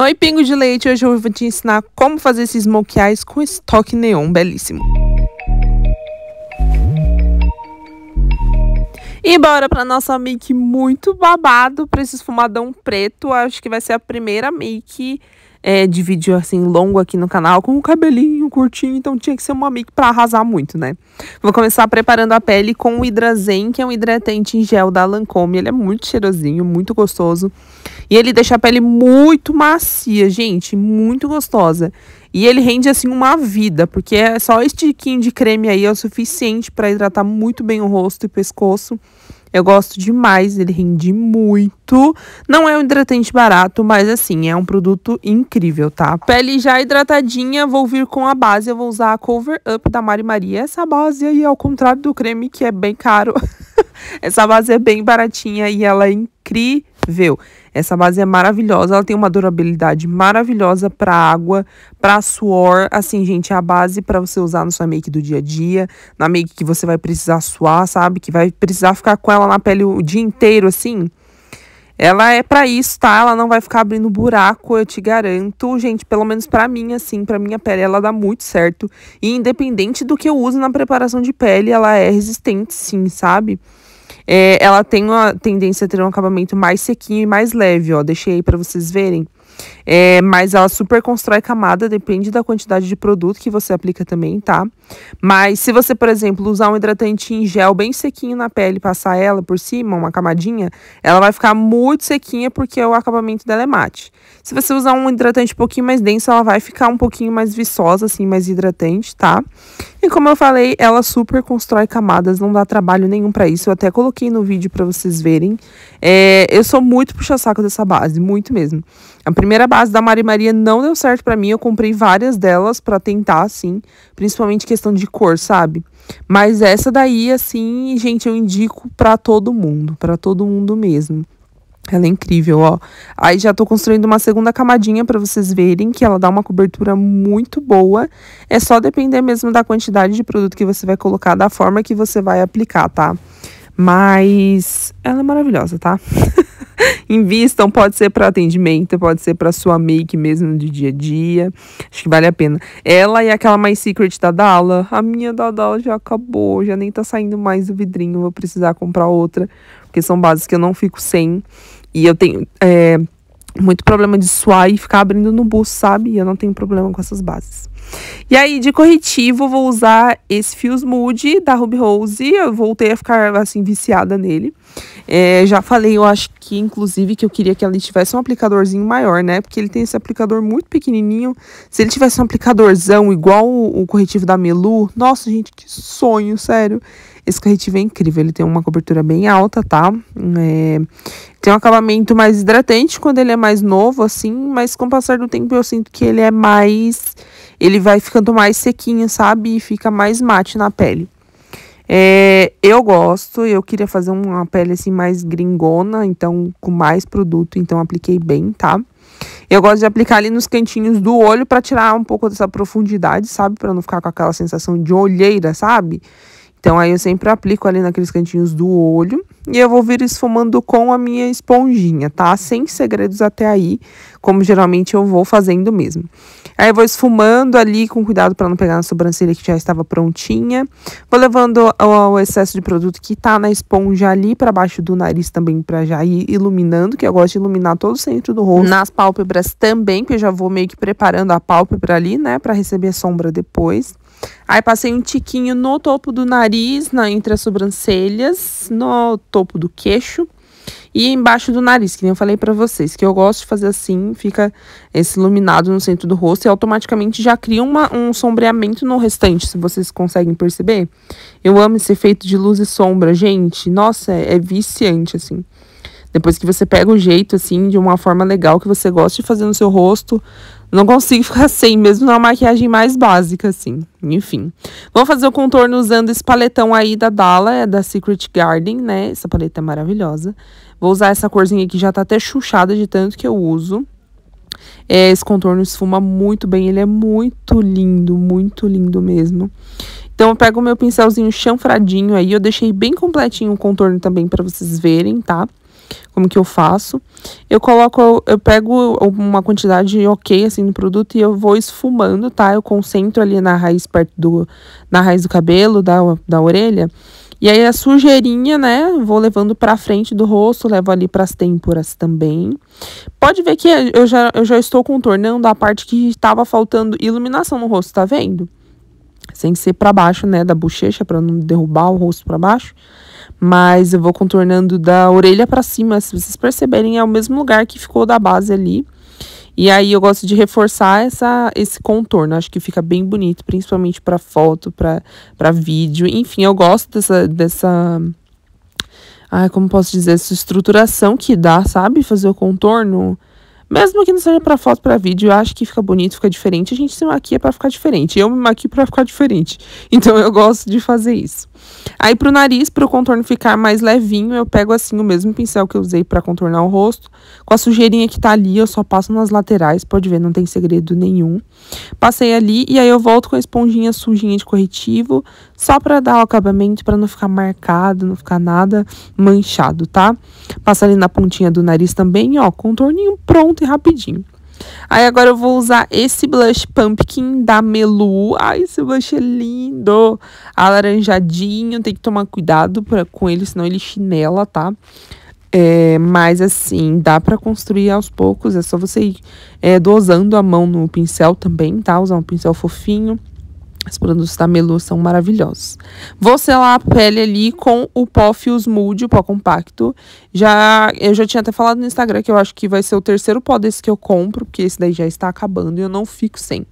Oi, Pingo de Leite! Hoje eu vou te ensinar como fazer esses smokey eyes com esse toque neon belíssimo. E bora pra nossa make muito babado, pra esse esfumadão preto. Acho que vai ser a primeira make de vídeo assim longo aqui no canal, com o cabelinho curtinho, então tinha que ser uma make pra arrasar muito, né? Vou começar preparando a pele com o Hidrazen, que é um hidratante em gel da Lancome. Ele é muito cheirosinho, muito gostoso. E ele deixa a pele muito macia, gente, muito gostosa. E ele rende, assim, uma vida, porque é só esse tiquinho de creme aí é o suficiente para hidratar muito bem o rosto e pescoço. Eu gosto demais, ele rende muito. Não é um hidratante barato, mas, assim, é um produto incrível, tá? Pele já hidratadinha, vou vir com a base. Eu vou usar a Cover Up da Mari Maria. Essa base aí, ao contrário do creme, que é bem caro. Essa base é bem baratinha e ela é incrível. Essa base é maravilhosa, ela tem uma durabilidade maravilhosa para água, para suor. Assim, gente, é a base para você usar na sua make do dia a dia, na make que você vai precisar suar, sabe? Que vai precisar ficar com ela na pele o dia inteiro, assim. Ela é para isso, tá? Ela não vai ficar abrindo buraco, eu te garanto. Gente, pelo menos para mim, assim, para minha pele, ela dá muito certo. E independente do que eu uso na preparação de pele, ela é resistente, sim, sabe? Ela tem uma tendência a ter um acabamento mais sequinho e mais leve, ó. Deixei aí pra vocês verem. Mas ela super constrói camada, depende da quantidade de produto que você aplica também, tá? Mas se você, por exemplo, usar um hidratante em gel bem sequinho na pele e passar ela por cima, uma camadinha, ela vai ficar muito sequinha porque o acabamento dela é mate. Se você usar um hidratante um pouquinho mais denso, ela vai ficar um pouquinho mais viçosa, assim, mais hidratante, tá? E como eu falei, ela super constrói camadas, não dá trabalho nenhum pra isso. Eu até coloquei no vídeo pra vocês verem. Eu sou muito puxa-saco dessa base, muito mesmo. A primeira base da Mari Maria não deu certo pra mim, eu comprei várias delas pra tentar, assim, principalmente questão de cor, sabe? Mas essa daí, assim, gente, eu indico pra todo mundo mesmo. Ela é incrível, ó. Aí já tô construindo uma segunda camadinha pra vocês verem que ela dá uma cobertura muito boa. É só depender mesmo da quantidade de produto que você vai colocar, da forma que você vai aplicar, tá? Mas ela é maravilhosa, tá? Invistam, pode ser para atendimento, pode ser para sua make mesmo de dia a dia. Acho que vale a pena. Ela e aquela My Secret da Dalla. A minha da Dalla já acabou, já nem tá saindo mais do vidrinho. Vou precisar comprar outra, porque são bases que eu não fico sem. E eu tenho muito problema de suar e ficar abrindo no bolso, sabe? E eu não tenho problema com essas bases. E aí, de corretivo, vou usar esse Feels Mood da Ruby Rose. Eu voltei a ficar, assim, viciada nele. Já falei, eu acho que, inclusive, que eu queria que ele tivesse um aplicadorzinho maior, né? Porque ele tem esse aplicador muito pequenininho. Se ele tivesse um aplicadorzão igual o corretivo da Melu... Nossa, gente, que sonho, sério. Esse corretivo é incrível. Ele tem uma cobertura bem alta, tá? Tem um acabamento mais hidratante quando ele é mais novo, assim. Mas com o passar do tempo, eu sinto que ele é mais... Ele vai ficando mais sequinho, sabe? E fica mais mate na pele. Eu gosto, eu queria fazer uma pele assim mais gringona, então com mais produto, então apliquei bem, tá? Eu gosto de aplicar ali nos cantinhos do olho pra tirar um pouco dessa profundidade, sabe? Pra não ficar com aquela sensação de olheira, sabe? Então aí eu sempre aplico ali naqueles cantinhos do olho. E eu vou vir esfumando com a minha esponjinha, tá? Sem segredos até aí, como geralmente eu vou fazendo mesmo. Aí eu vou esfumando ali com cuidado pra não pegar na sobrancelha que já estava prontinha. Vou levando o excesso de produto que tá na esponja ali pra baixo do nariz também, pra já ir iluminando, que eu gosto de iluminar todo o centro do rosto. Nas pálpebras também, que eu já vou meio que preparando a pálpebra ali, né? Pra receber a sombra depois. Aí passei um tiquinho no topo do nariz, entre as sobrancelhas, no topo do queixo e embaixo do nariz, que nem eu falei pra vocês, que eu gosto de fazer assim, fica esse iluminado no centro do rosto e automaticamente já cria um sombreamento no restante, se vocês conseguem perceber. Eu amo esse efeito de luz e sombra, gente, nossa, é viciante, assim. Depois que você pega o jeito, assim, de uma forma legal que você gosta de fazer no seu rosto, não consigo ficar sem, mesmo na maquiagem mais básica, assim. Enfim. Vou fazer o contorno usando esse paletão aí da Dalla, da Secret Garden, né? Essa paleta é maravilhosa. Vou usar essa corzinha que já tá até chuchada de tanto que eu uso. Esse contorno esfuma muito bem, ele é muito lindo mesmo. Então eu pego o meu pincelzinho chanfradinho aí, eu deixei bem completinho o contorno também pra vocês verem, tá? como que eu faço. Eu coloco, eu pego uma quantidade ok, assim, do produto e eu vou esfumando, tá? Eu concentro ali na raiz, perto do, na raiz do cabelo, da orelha. E aí a sujeirinha, né, vou levando pra frente do rosto, levo ali pras têmporas também. Pode ver que eu já estou contornando a parte que estava faltando iluminação no rosto, tá vendo? Sem ser pra baixo, né, da bochecha, pra não derrubar o rosto pra baixo. Mas eu vou contornando da orelha pra cima, se vocês perceberem, é o mesmo lugar que ficou da base ali. E aí eu gosto de reforçar esse contorno, acho que fica bem bonito, principalmente para foto, para vídeo. Enfim, eu gosto dessa ai, como posso dizer, essa estruturação que dá, sabe? Fazer o contorno, mesmo que não seja para foto, para vídeo, eu acho que fica bonito, fica diferente. A gente se maquia para ficar diferente, eu me maquio para ficar diferente. Então eu gosto de fazer isso. Aí pro nariz, pro contorno ficar mais levinho, eu pego assim o mesmo pincel que eu usei pra contornar o rosto. Com a sujeirinha que tá ali, eu só passo nas laterais, pode ver, não tem segredo nenhum. Passei ali e aí eu volto com a esponjinha sujinha de corretivo, só pra dar o acabamento, pra não ficar marcado, não ficar nada manchado, tá? Passa ali na pontinha do nariz também, ó, contorninho pronto e rapidinho. Aí agora eu vou usar esse blush Pumpkin da Melu. Ai, esse blush é lindo, alaranjadinho, tem que tomar cuidado com ele, senão ele chinela, tá? Mas assim, dá pra construir aos poucos, é só você ir dosando a mão no pincel também, tá? Usar um pincel fofinho. Os produtos da Melu são maravilhosos. Vou selar a pele ali com o pó Feels Mood, o pó compacto. Eu já tinha até falado no Instagram que eu acho que vai ser o terceiro pó desse que eu compro, porque esse daí já está acabando e eu não fico sem.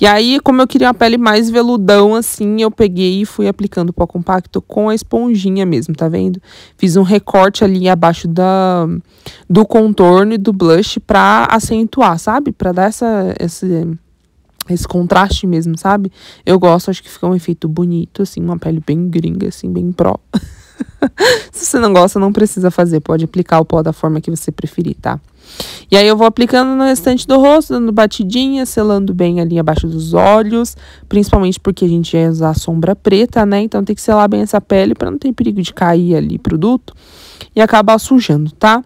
E aí, como eu queria uma pele mais veludão, assim, eu peguei e fui aplicando o pó compacto com a esponjinha mesmo, tá vendo? Fiz um recorte ali abaixo do contorno e do blush pra acentuar, sabe? Pra dar esse contraste mesmo, sabe? Eu gosto, acho que fica um efeito bonito, assim, uma pele bem gringa, assim, bem pró. Se você não gosta, não precisa fazer, pode aplicar o pó da forma que você preferir, tá? E aí eu vou aplicando no restante do rosto, dando batidinha, selando bem ali abaixo dos olhos, principalmente porque a gente ia usar sombra preta, né? Então tem que selar bem essa pele pra não ter perigo de cair ali produto e acabar sujando, tá?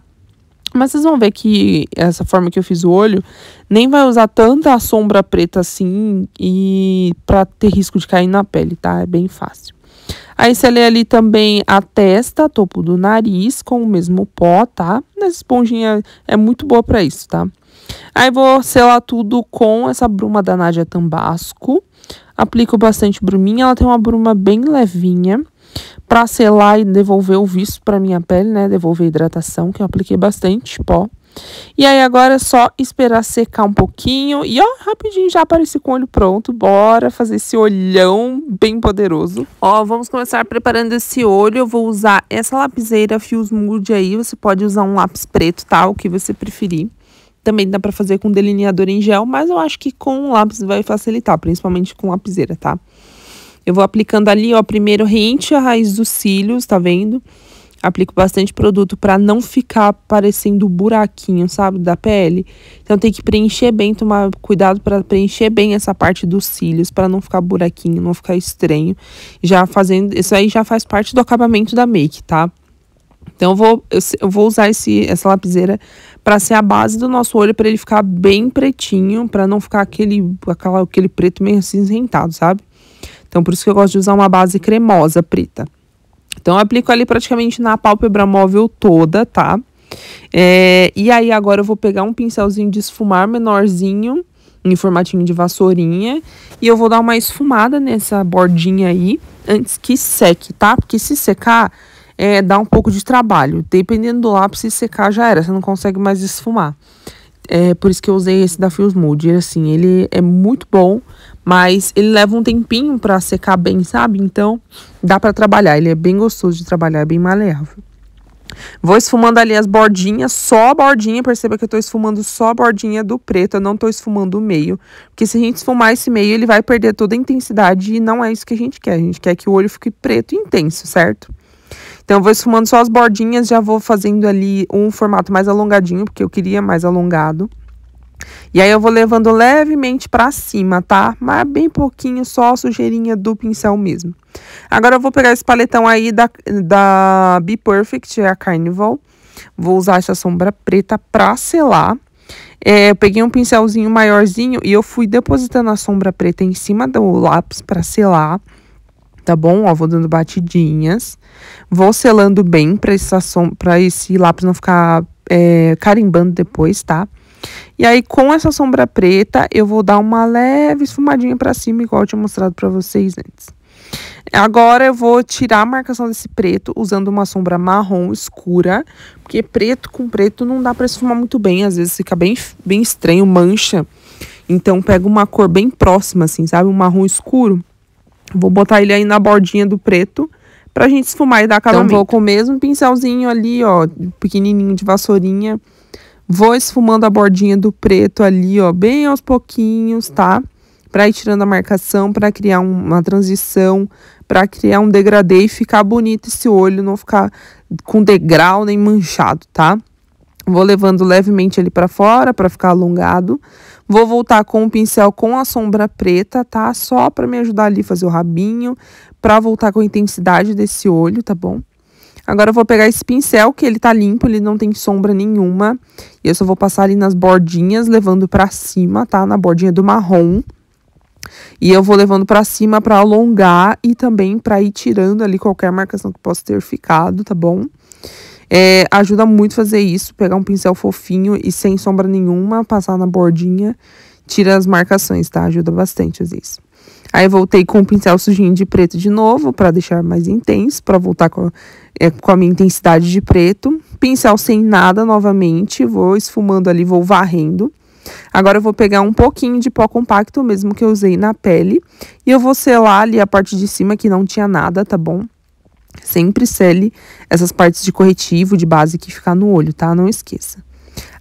Mas vocês vão ver que essa forma que eu fiz o olho nem vai usar tanta sombra preta assim e pra ter risco de cair na pele, tá? É bem fácil. Aí selei ali também a testa, topo do nariz com o mesmo pó, tá? Essa esponjinha é muito boa pra isso, tá? Aí vou selar tudo com essa bruma da Nadia Tambasco. Aplico bastante bruminha, ela tem uma bruma bem levinha. Pra selar e devolver o viço pra minha pele, né? Devolver a hidratação, que eu apliquei bastante pó. E aí agora é só esperar secar um pouquinho. E ó, rapidinho já apareci com o olho pronto. Bora fazer esse olhão bem poderoso. Ó, vamos começar preparando esse olho. Eu vou usar essa lapiseira Feels Mood aí. Você pode usar um lápis preto, tá? O que você preferir. Também dá pra fazer com delineador em gel, mas eu acho que com lápis vai facilitar, principalmente com lapiseira, tá? Eu vou aplicando ali, ó, primeiro rente a raiz dos cílios, tá vendo? Aplico bastante produto pra não ficar parecendo buraquinho, sabe, da pele. Então tem que preencher bem, tomar cuidado pra preencher bem essa parte dos cílios, pra não ficar buraquinho, não ficar estranho. Já fazendo, isso aí já faz parte do acabamento da make, tá? Então eu vou usar essa lapiseira pra ser a base do nosso olho, pra ele ficar bem pretinho, pra não ficar aquele preto meio acinzentado, sabe? Então, por isso que eu gosto de usar uma base cremosa preta. Então, eu aplico ali praticamente na pálpebra móvel toda, tá? E aí, agora eu vou pegar um pincelzinho de esfumar menorzinho, em formatinho de vassourinha. E eu vou dar uma esfumada nessa bordinha aí, antes que seque, tá? Porque se secar, dá um pouco de trabalho. Dependendo do lápis, se secar já era, você não consegue mais esfumar. Por isso que eu usei esse da Feels Mood. Assim, ele é muito bom, mas ele leva um tempinho pra secar bem, sabe? Então, dá pra trabalhar. Ele é bem gostoso de trabalhar, é bem maleável. Vou esfumando ali as bordinhas, só a bordinha. Perceba que eu tô esfumando só a bordinha do preto. Eu não tô esfumando o meio. Porque se a gente esfumar esse meio, ele vai perder toda a intensidade. E não é isso que a gente quer. A gente quer que o olho fique preto e intenso, certo? Então, eu vou esfumando só as bordinhas. Já vou fazendo ali um formato mais alongadinho, porque eu queria mais alongado. E aí eu vou levando levemente pra cima, tá? Mas bem pouquinho, só a sujeirinha do pincel mesmo. Agora eu vou pegar esse paletão aí da Be Perfect, a Carnival. Vou usar essa sombra preta pra selar. Eu peguei um pincelzinho maiorzinho e eu fui depositando a sombra preta em cima do lápis pra selar, tá bom? Ó, vou dando batidinhas. Vou selando bem pra, pra esse lápis não ficar carimbando depois, tá? E aí, com essa sombra preta, eu vou dar uma leve esfumadinha pra cima, igual eu tinha mostrado pra vocês antes. Agora, eu vou tirar a marcação desse preto usando uma sombra marrom escura, porque preto com preto não dá pra esfumar muito bem, às vezes fica bem estranho, mancha. Então, pega uma cor bem próxima, assim, sabe? Um marrom escuro. Vou botar ele aí na bordinha do preto pra gente esfumar e dar acabamento. Então, vou com o mesmo pincelzinho ali, ó, pequenininho de vassourinha. Vou esfumando a bordinha do preto ali, ó, bem aos pouquinhos, tá? Pra ir tirando a marcação, pra criar uma transição, pra criar um degradê e ficar bonito esse olho, não ficar com degrau nem manchado, tá? Vou levando levemente ele pra fora, pra ficar alongado. Vou voltar com o pincel com a sombra preta, tá? Só pra me ajudar ali a fazer o rabinho, pra voltar com a intensidade desse olho, tá bom? Agora eu vou pegar esse pincel, que ele tá limpo, ele não tem sombra nenhuma. E eu só vou passar ali nas bordinhas, levando pra cima, tá? Na bordinha do marrom. E eu vou levando pra cima pra alongar e também pra ir tirando ali qualquer marcação que possa ter ficado, tá bom? Ajuda muito fazer isso, pegar um pincel fofinho e sem sombra nenhuma, passar na bordinha, tira as marcações, tá? Ajuda bastante fazer isso. Aí, voltei com o pincel sujinho de preto de novo, pra deixar mais intenso, pra voltar com a minha intensidade de preto. Pincel sem nada novamente, vou esfumando ali, vou varrendo. Agora, eu vou pegar um pouquinho de pó compacto, mesmo que eu usei na pele. E eu vou selar ali a parte de cima que não tinha nada, tá bom? Sempre sele essas partes de corretivo, de base que fica no olho, tá? Não esqueça.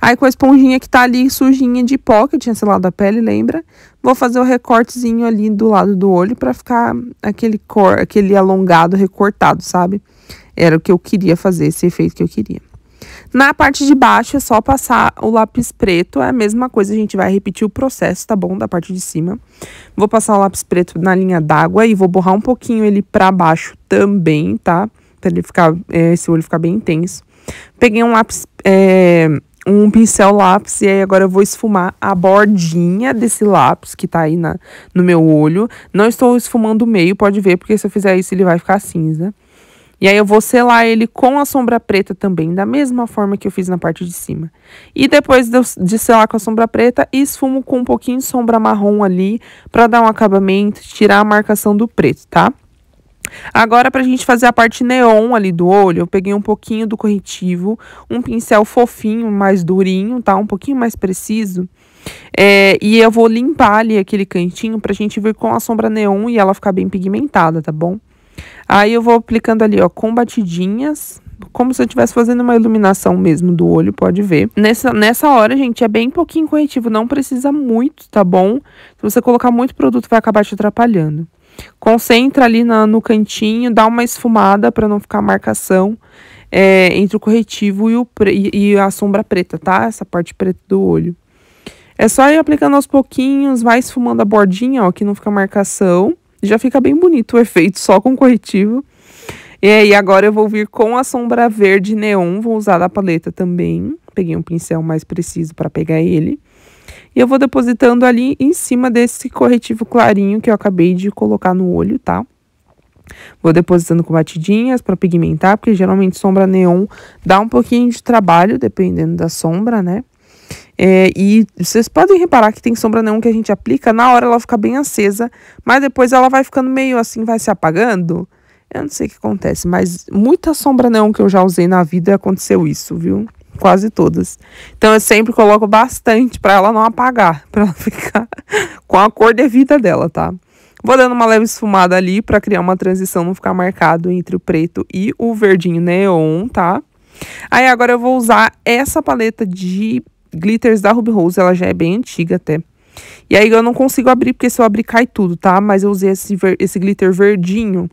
Aí, com a esponjinha que tá ali sujinha de pó, que eu tinha selado a pele, lembra? Vou fazer o recortezinho ali do lado do olho pra ficar aquele alongado recortado, sabe? Era o que eu queria fazer, esse efeito que eu queria. Na parte de baixo é só passar o lápis preto, é a mesma coisa, a gente vai repetir o processo, tá bom? Da parte de cima. Vou passar o lápis preto na linha d'água e vou borrar um pouquinho ele pra baixo também, tá? Pra ele ficar, esse olho ficar bem intenso. Peguei um lápis... um pincel lápis, e aí agora eu vou esfumar a bordinha desse lápis que tá aí no meu olho. Não estou esfumando o meio, pode ver, porque se eu fizer isso ele vai ficar cinza. E aí eu vou selar ele com a sombra preta também, da mesma forma que eu fiz na parte de cima. E depois de selar com a sombra preta, esfumo com um pouquinho de sombra marrom ali, pra dar um acabamento, tirar a marcação do preto, tá? Agora, pra gente fazer a parte neon ali do olho, eu peguei um pouquinho do corretivo, um pincel fofinho, mais durinho, tá? Um pouquinho mais preciso. E eu vou limpar ali aquele cantinho pra gente vir com a sombra neon e ela ficar bem pigmentada, tá bom? Aí eu vou aplicando ali, ó, com batidinhas, como se eu estivesse fazendo uma iluminação mesmo do olho, pode ver. Nessa hora, gente, é bem pouquinho corretivo, não precisa muito, tá bom? Se você colocar muito produto, vai acabar te atrapalhando. Concentra ali no cantinho, dá uma esfumada pra não ficar marcação entre o corretivo e a sombra preta, tá? Essa parte preta do olho. É só ir aplicando aos pouquinhos, vai esfumando a bordinha, ó, que não fica marcação. Já fica bem bonito o efeito só com corretivo. E aí agora eu vou vir com a sombra verde neon, vou usar da paleta também. Peguei um pincel mais preciso pra pegar ele. E eu vou depositando ali em cima desse corretivo clarinho que eu acabei de colocar no olho, tá? Vou depositando com batidinhas pra pigmentar, porque geralmente sombra neon dá um pouquinho de trabalho, dependendo da sombra, né? E vocês podem reparar que tem sombra neon que a gente aplica, na hora ela fica bem acesa, mas depois ela vai ficando meio assim, vai se apagando. Eu não sei o que acontece, mas muita sombra neon que eu já usei na vida aconteceu isso, viu? Quase todas. Então, eu sempre coloco bastante pra ela não apagar, pra ela ficar com a cor devida dela, tá? Vou dando uma leve esfumada ali pra criar uma transição, não ficar marcado entre o preto e o verdinho neon, tá? Aí, agora eu vou usar essa paleta de glitters da Ruby Rose, ela já é bem antiga até. E aí, eu não consigo abrir, porque se eu abrir, cai tudo, tá? Mas eu usei esse glitter verdinho,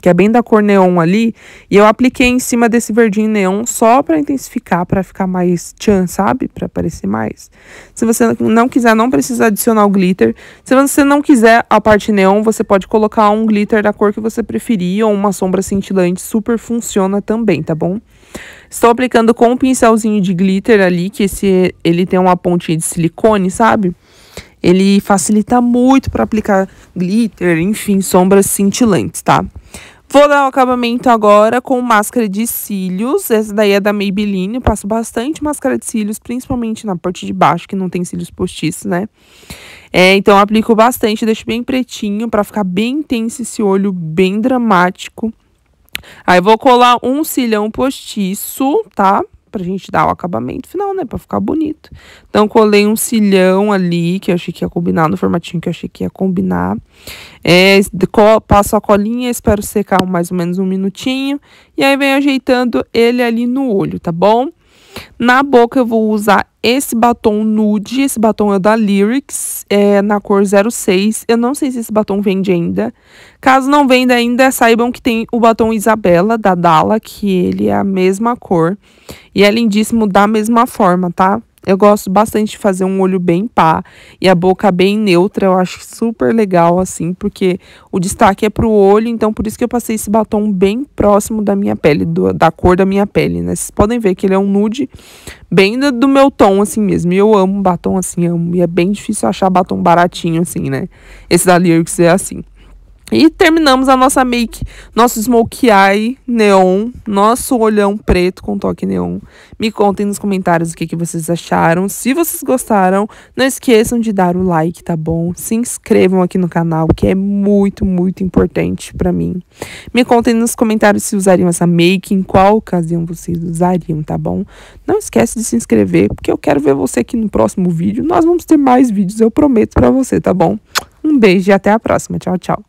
que é bem da cor neon ali, e eu apliquei em cima desse verdinho neon só pra intensificar, pra ficar mais tchan, sabe? Pra aparecer mais. Se você não quiser, não precisa adicionar o glitter. Se você não quiser a parte neon, você pode colocar um glitter da cor que você preferir, ou uma sombra cintilante, super funciona também, tá bom? Estou aplicando com um pincelzinho de glitter ali, que esse, ele tem uma pontinha de silicone, sabe? Ele facilita muito para aplicar glitter, enfim, sombras cintilantes, tá? Vou dar o acabamento agora com máscara de cílios. Essa daí é da Maybelline. Eu passo bastante máscara de cílios, principalmente na parte de baixo, que não tem cílios postiços, né? É, então, eu aplico bastante, deixo bem pretinho para ficar bem intenso esse olho, bem dramático. Aí, vou colar um cílio postiço, tá? Pra gente dar o acabamento final, né? Pra ficar bonito. Então, colei um cílio ali, que eu achei que ia combinar, no formatinho que eu achei que ia combinar. É, passo a colinha, espero secar mais ou menos um minutinho. E aí, venho ajeitando ele ali no olho, tá bom? Na boca, eu vou usar esse batom nude. Esse batom é da Lyrics, é na cor 06. Eu não sei se esse batom vende ainda. Caso não venda ainda, saibam que tem o batom Isabela, da Dalla, que ele é a mesma cor. E é lindíssimo da mesma forma, tá? Eu gosto bastante de fazer um olho bem pá e a boca bem neutra. Eu acho super legal, assim, porque o destaque é pro olho. Então, por isso que eu passei esse batom bem próximo da minha pele, da cor da minha pele, né? Vocês podem ver que ele é um nude bem do meu tom, assim mesmo. E eu amo batom assim, amo. E é bem difícil achar batom baratinho, assim, né? Esse da Lyrics é assim. E terminamos a nossa make, nosso Smokey Eye neon, nosso olhão preto com toque neon. Me contem nos comentários o que vocês acharam. Se vocês gostaram, não esqueçam de dar o like, tá bom? Se inscrevam aqui no canal, que é muito, muito importante pra mim. Me contem nos comentários se usariam essa make, em qual ocasião vocês usariam, tá bom? Não esquece de se inscrever, porque eu quero ver você aqui no próximo vídeo. Nós vamos ter mais vídeos, eu prometo pra você, tá bom? Um beijo e até a próxima. Tchau, tchau.